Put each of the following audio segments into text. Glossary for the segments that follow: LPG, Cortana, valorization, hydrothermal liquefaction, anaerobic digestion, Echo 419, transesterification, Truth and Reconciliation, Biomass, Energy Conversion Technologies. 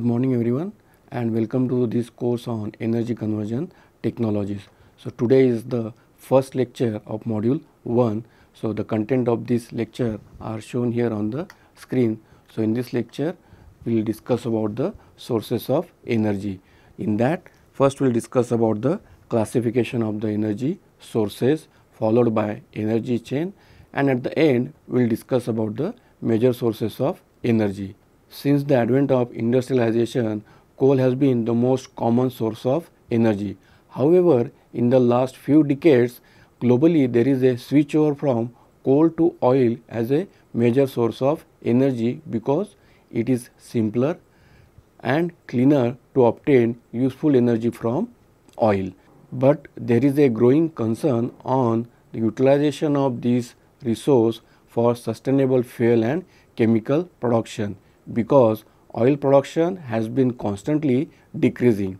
Good morning everyone, and welcome to this course on Energy Conversion Technologies. So today is the first lecture of module 1. So the content of this lecture are shown here on the screen. So in this lecture we will discuss about the sources of energy. In that, first we will discuss about the classification of the energy sources, followed by energy chain, and at the end we will discuss about the major sources of energy. Since the advent of industrialization, coal has been the most common source of energy. However, in the last few decades, globally there is a switchover from coal to oil as a major source of energy because it is simpler and cleaner to obtain useful energy from oil. But there is a growing concern on the utilization of this resource for sustainable fuel and chemical production, because oil production has been constantly decreasing.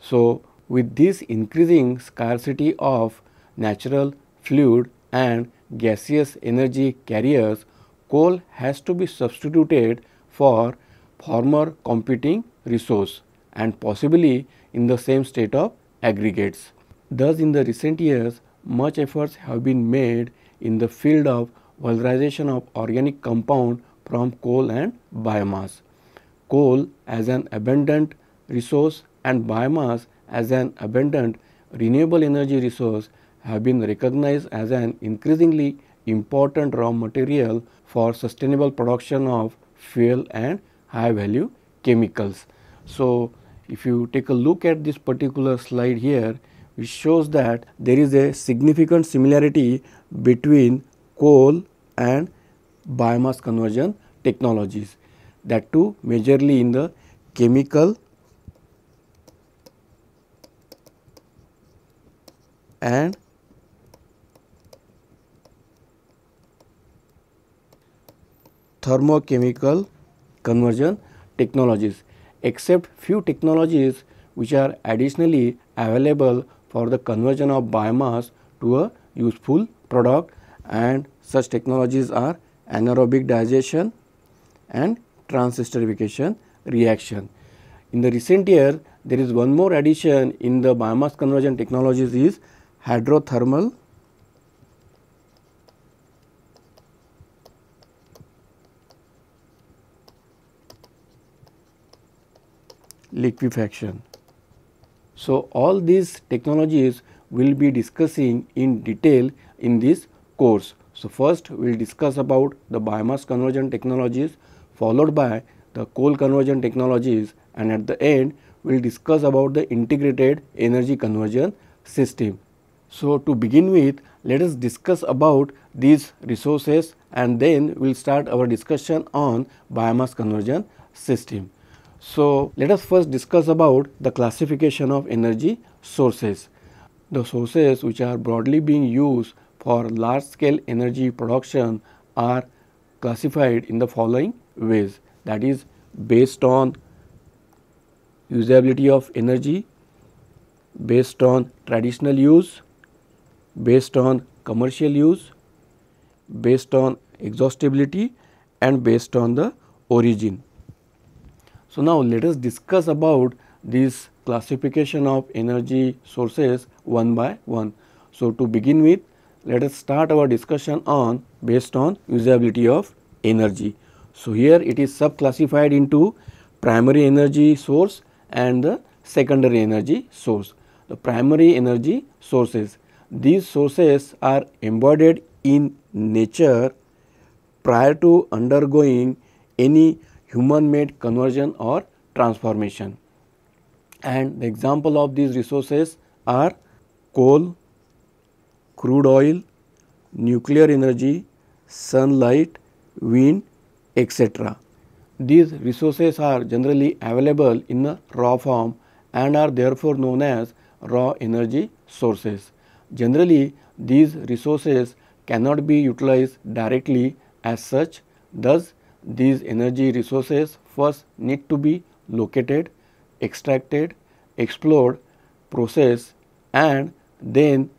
So with this increasing scarcity of natural, fluid and gaseous energy carriers, coal has to be substituted for former competing resource, and possibly in the same state of aggregates. Thus, in the recent years, much efforts have been made in the field of valorization of organic compound from coal and biomass. Coal as an abundant resource and biomass as an abundant renewable energy resource have been recognized as an increasingly important raw material for sustainable production of fuel and high value chemicals. So if you take a look at this particular slide here, which shows that there is a significant similarity between coal and biomass conversion technologies, that too majorly in the chemical and thermochemical conversion technologies, except few technologies which are additionally available for the conversion of biomass to a useful product, and such technologies are anaerobic digestion and transesterification reaction. In the recent year, there is one more addition in the biomass conversion technologies is hydrothermal liquefaction. So all these technologies we will be discussing in detail in this course. So first we will discuss about the biomass conversion technologies, followed by the coal conversion technologies, and at the end we will discuss about the integrated energy conversion system. So to begin with, let us discuss about these resources, and then we will start our discussion on biomass conversion system. So let us first discuss about the classification of energy sources. The sources which are broadly being used for large scale energy production are classified in the following ways, that is based on usability of energy, based on traditional use, based on commercial use, based on exhaustibility and based on the origin. So now let us discuss about this classification of energy sources one by one. So to begin with, let us start our discussion on based on usability of energy. So here it is subclassified into primary energy source and the secondary energy source. The primary energy sources, these sources are embodied in nature prior to undergoing any human made conversion or transformation, and the example of these resources are coal, crude oil, nuclear energy, sunlight, wind, etc. These resources are generally available in a raw form and are therefore known as raw energy sources. Generally, these resources cannot be utilized directly as such. Thus, these energy resources first need to be located, extracted, explored, processed, and then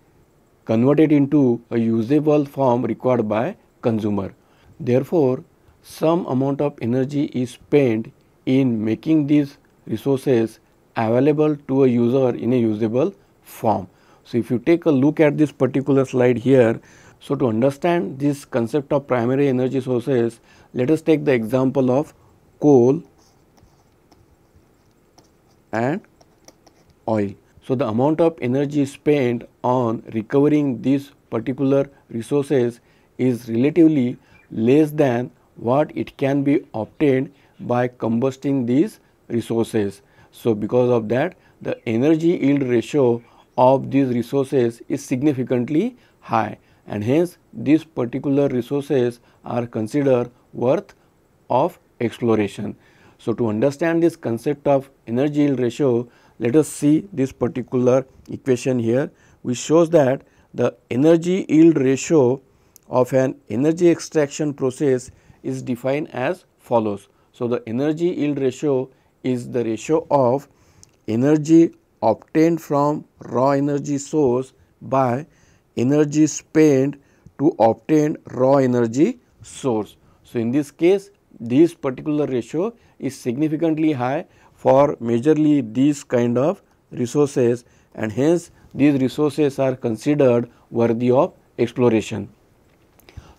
converted into a usable form required by consumer. Therefore, some amount of energy is spent in making these resources available to a user in a usable form. So, if you take a look at this particular slide here, so to understand this concept of primary energy sources, let us take the example of coal and oil. So, the amount of energy spent on recovering these particular resources is relatively less than what it can be obtained by combusting these resources. So, because of that, the energy yield ratio of these resources is significantly high, and hence these particular resources are considered worth of exploration. So, to understand this concept of energy yield ratio, let us see this particular equation here, which shows that the energy yield ratio of an energy extraction process is defined as follows. So, the energy yield ratio is the ratio of energy obtained from raw energy source by energy spent to obtain raw energy source. So, in this case, this particular ratio is significantly high for majorly these kind of resources, and hence these resources are considered worthy of exploration.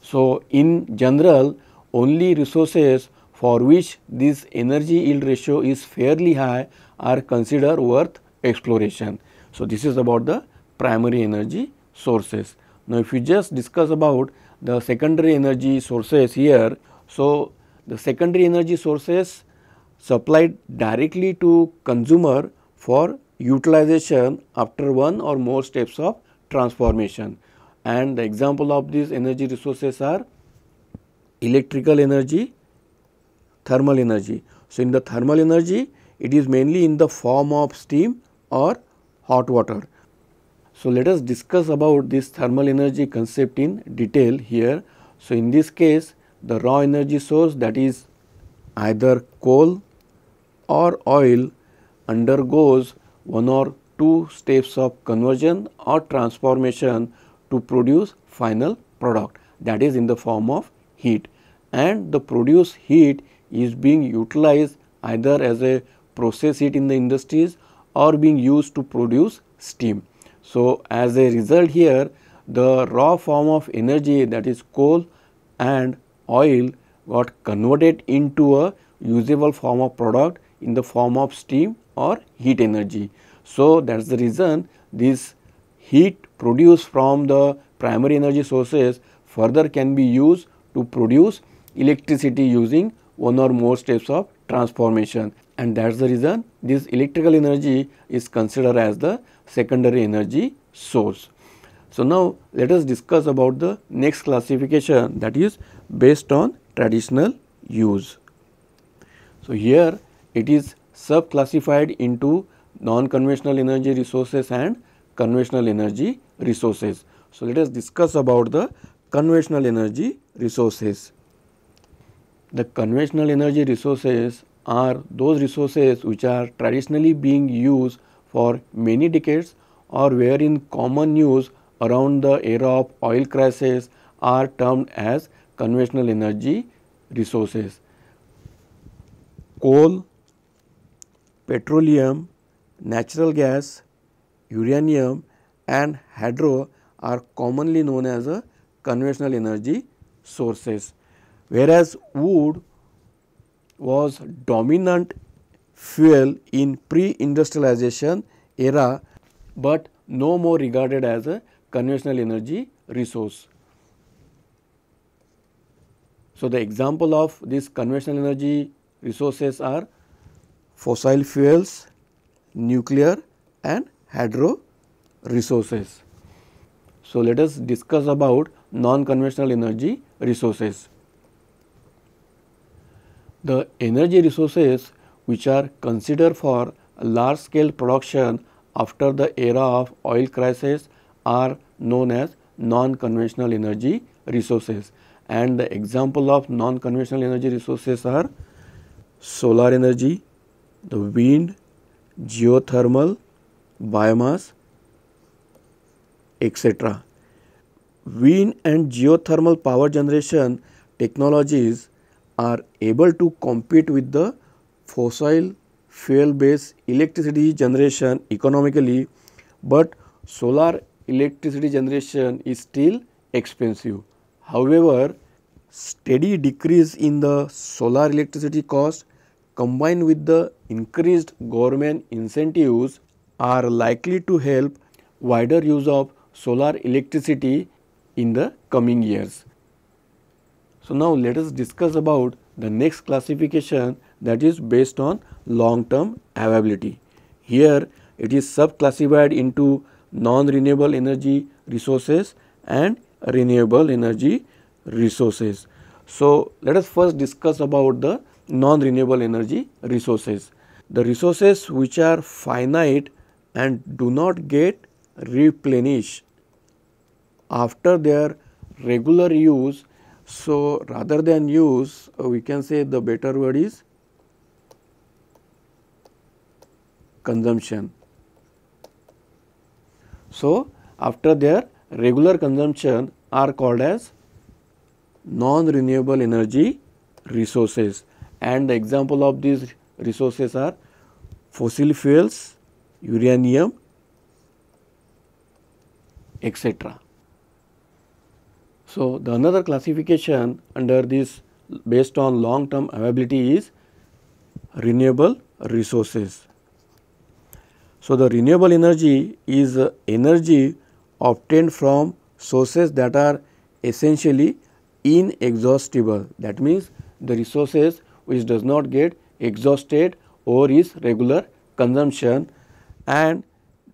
So, in general, only resources for which this energy yield ratio is fairly high are considered worth exploration. So, this is about the primary energy sources. Now, if you just discuss about the secondary energy sources here, so the secondary energy sources supplied directly to consumer for utilization after one or more steps of transformation, and the example of these energy resources are electrical energy, thermal energy. So, in the thermal energy, it is mainly in the form of steam or hot water. So, let us discuss about this thermal energy concept in detail here. So, in this case, the raw energy source, that is either coal or oil, undergoes one or two steps of conversion or transformation to produce final product, that is in the form of heat, and the produced heat is being utilized either as a process heat in the industries or being used to produce steam. So, as a result here, the raw form of energy, that is coal and oil, got converted into a usable form of product in the form of steam or heat energy. So, that is the reason this heat produced from the primary energy sources further can be used to produce electricity using one or more steps of transformation, and that is the reason this electrical energy is considered as the secondary energy source. So, now let us discuss about the next classification, that is based on traditional use. So, here it is sub-classified into non-conventional energy resources and conventional energy resources. So, let us discuss about the conventional energy resources. The conventional energy resources are those resources which are traditionally being used for many decades or were in common use around the era of oil crisis are termed as conventional energy resources. Coal, petroleum, natural gas, uranium and hydro are commonly known as a conventional energy sources, whereas wood was dominant fuel in pre-industrialization era, but no more regarded as a conventional energy resource. So, the example of these conventional energy resources are fossil fuels, nuclear and hydro resources. So, let us discuss about non-conventional energy resources. The energy resources which are considered for large scale production after the era of oil crisis are known as non-conventional energy resources, and the example of non-conventional energy resources are solar energy, the wind, geothermal, biomass, etc. Wind and geothermal power generation technologies are able to compete with the fossil fuel based electricity generation economically, but solar electricity generation is still expensive. However, steady decrease in the solar electricity cost combined with the increased government incentives are likely to help wider use of solar electricity in the coming years. So, now let us discuss about the next classification, that is based on long term availability. Here it is subclassified into non-renewable energy resources and renewable energy resources. So, let us first discuss about the non-renewable energy resources. The resources which are finite and do not get replenished after their regular use. So, rather than use, we can say the better word is consumption. So, after their regular consumption are called as non-renewable energy resources, and the example of these resources are fossil fuels, uranium, etc. So, the another classification under this based on long term availability is renewable resources. So, the renewable energy is energy obtained from sources that are essentially inexhaustible. That means, the resources which does not get exhausted over its regular consumption and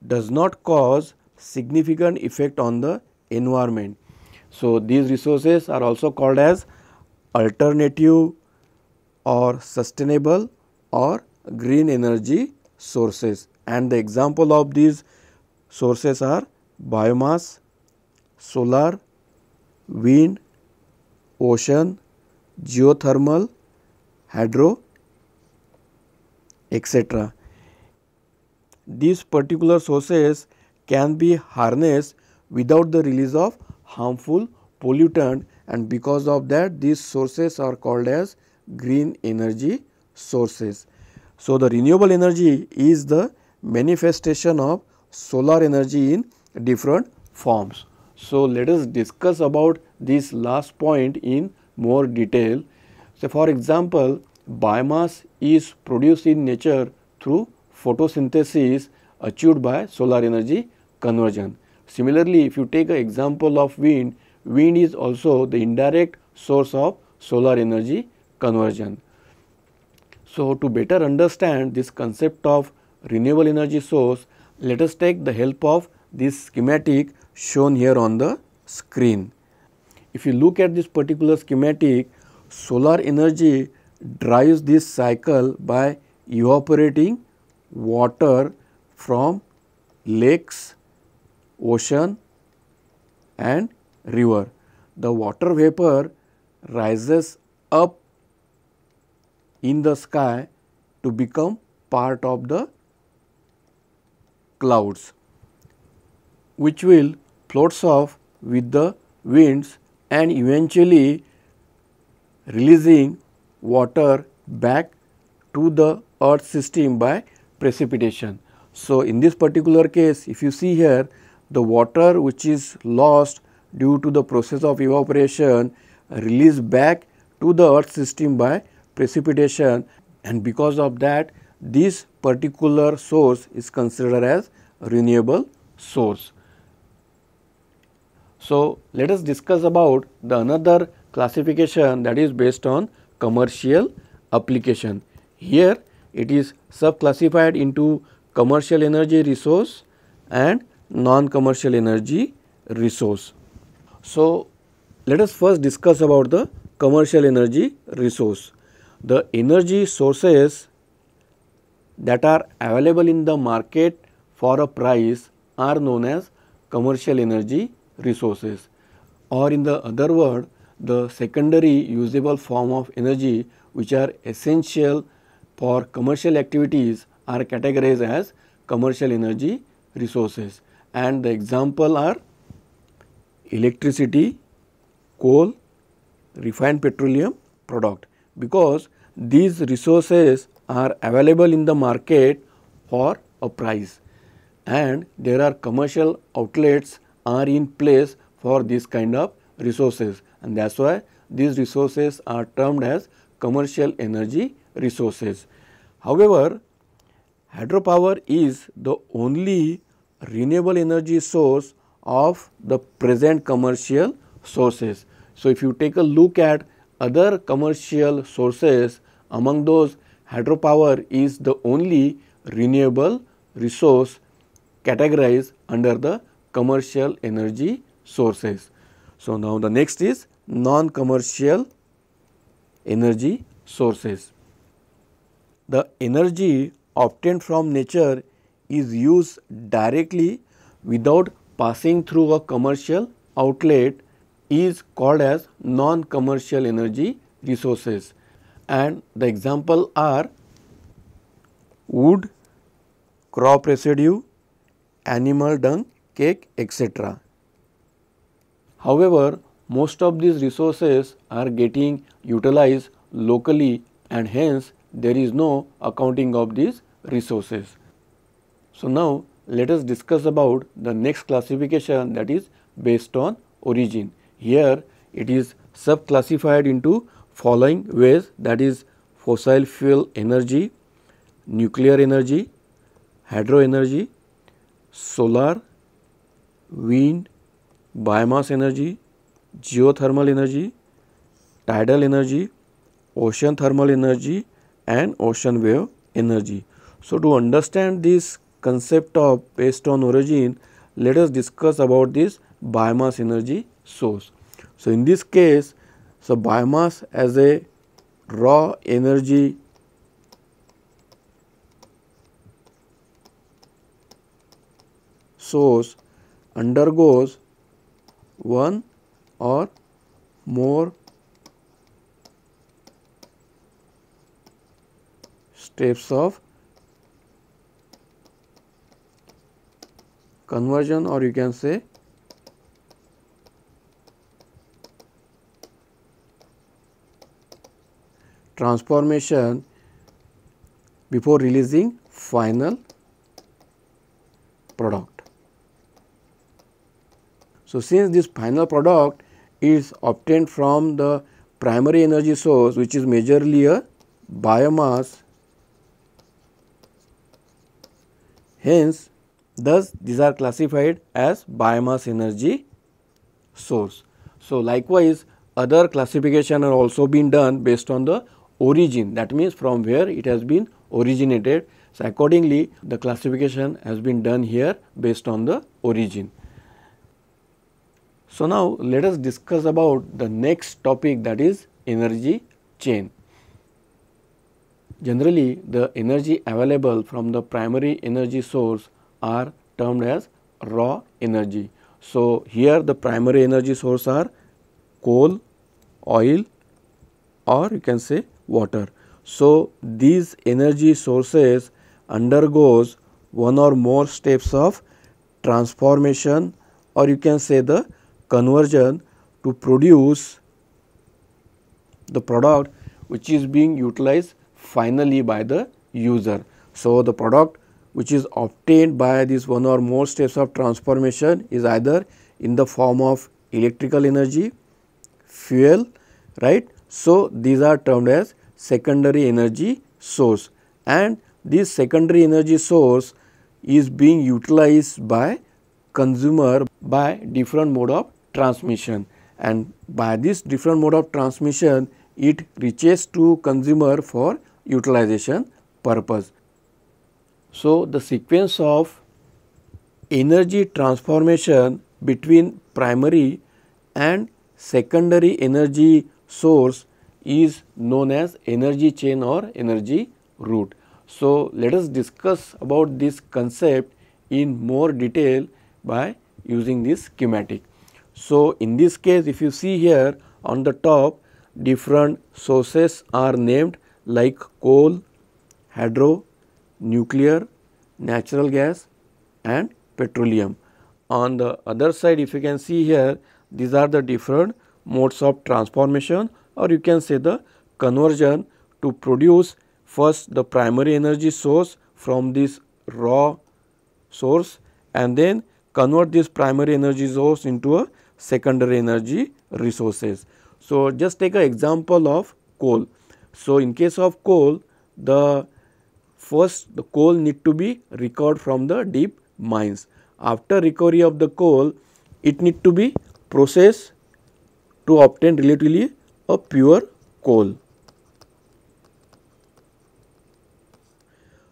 does not cause significant effect on the environment. So, these resources are also called as alternative or sustainable or green energy sources, and the example of these sources are biomass, solar, wind, ocean, geothermal, hydro, etc. These particular sources can be harnessed without the release of harmful pollutant, and because of that these sources are called as green energy sources. So, the renewable energy is the manifestation of solar energy in different forms. So, let us discuss about this last point in more detail. So, for example, biomass is produced in nature through photosynthesis achieved by solar energy conversion. Similarly, if you take an example of wind, wind is also the indirect source of solar energy conversion. So, to better understand this concept of renewable energy source, let us take the help of this schematic shown here on the screen. If you look at this particular schematic, solar energy drives this cycle by evaporating water from lakes, ocean and river. The water vapor rises up in the sky to become part of the clouds, which will floats off with the winds and eventually releasing water back to the earth system by precipitation. So, in this particular case, if you see here, the water which is lost due to the process of evaporation released back to the earth system by precipitation, and because of that this particular source is considered as renewable source. So, let us discuss about the another classification, that is based on commercial application. Here it is subclassified into commercial energy resource and non-commercial energy resource. So, let us first discuss about the commercial energy resource. The energy sources that are available in the market for a price are known as commercial energy resources, or in the other word, the secondary usable form of energy which are essential for commercial activities are categorized as commercial energy resources, and the example are electricity, coal, refined petroleum product, because these resources are available in the market for a price, and there are commercial outlets are in place for this kind of resources, and that is why these resources are termed as commercial energy resources. However, hydropower is the only renewable energy source of the present commercial sources. So, if you take a look at other commercial sources, among those hydropower is the only renewable resource categorized under the commercial energy sources. So, now the next is non-commercial energy sources. The energy obtained from nature is used directly without passing through a commercial outlet is called as non-commercial energy resources, and the example are wood, crop residue, animal dung, cake, etc. However, most of these resources are getting utilized locally, and hence there is no accounting of these resources. So, now let us discuss about the next classification, that is based on origin. Here it is sub-classified into following ways, that is fossil fuel energy, nuclear energy, hydro energy, solar, wind, biomass energy, geothermal energy, tidal energy, ocean thermal energy and ocean wave energy. So, to understand this concept of based on origin, let us discuss about this biomass energy source. So, in this case, so biomass as a raw energy source undergoes one or more steps of conversion, or you can say transformation, before releasing final product. So, since this final product is obtained from the primary energy source, which is majorly a biomass, hence thus these are classified as biomass energy source. So, likewise other classification are also been done based on the origin, that means from where it has been originated. So, accordingly the classification has been done here based on the origin. So, now let us discuss about the next topic, that is energy chain. Generally the energy available from the primary energy source are termed as raw energy. So, here the primary energy source are coal, oil, or you can say water. So, these energy sources undergoes one or more steps of transformation, or you can say the conversion, to produce the product which is being utilized finally by the user. So, the product which is obtained by this one or more steps of transformation is either in the form of electrical energy, fuel, right. So, these are termed as secondary energy source, and this secondary energy source is being utilized by consumer by different mode of transmission, and by this different mode of transmission it reaches to consumer for utilization purpose. So, the sequence of energy transformation between primary and secondary energy source is known as energy chain or energy route. So, let us discuss about this concept in more detail by using this schematic. So, in this case if you see here on the top, different sources are named like coal, hydro, nuclear, natural gas and petroleum. On the other side if you can see here, these are the different modes of transformation, or you can say the conversion, to produce first the primary energy source from this raw source and then convert this primary energy source into a secondary energy resources. So, just take an example of coal. So, in case of coal, first the coal need to be recovered from the deep mines. After recovery of the coal, it need to be processed to obtain relatively a pure coal.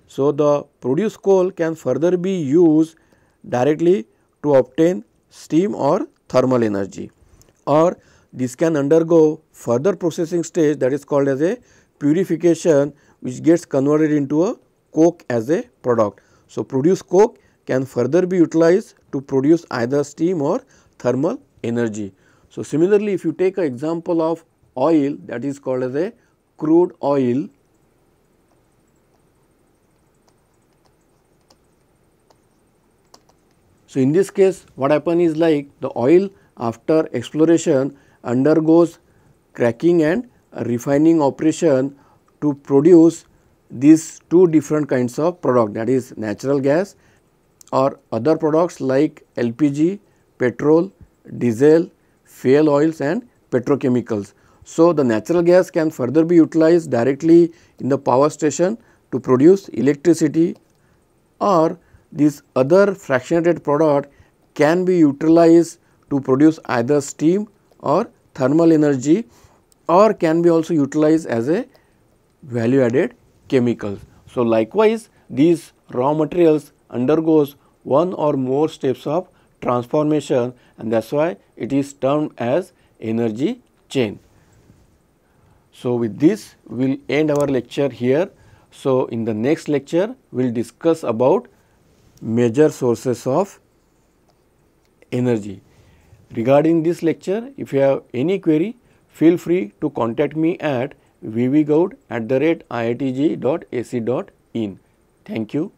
So, the produced coal can further be used directly to obtain steam or thermal energy, or this can undergo further processing stage, that is called as a purification, which gets converted into a coke as a product. So, produced coke can further be utilized to produce either steam or thermal energy. So, similarly, if you take an example of oil, that is called as a crude oil. So, in this case what happens is like the oil after exploration undergoes cracking and refining operation to produce these two different kinds of product, that is natural gas or other products like LPG, petrol, diesel, fuel oils and petrochemicals. So, the natural gas can further be utilized directly in the power station to produce electricity, or this other fractionated product can be utilized to produce either steam or thermal energy, or can be also utilized as a value added chemical. So, likewise these raw materials undergoes one or more steps of transformation, and that is why it is termed as energy chain. So, with this we will end our lecture here. So, in the next lecture we will discuss about major sources of energy. Regarding this lecture, if you have any query, feel free to contact me at vvgoud@iitg.ac.in. Thank you.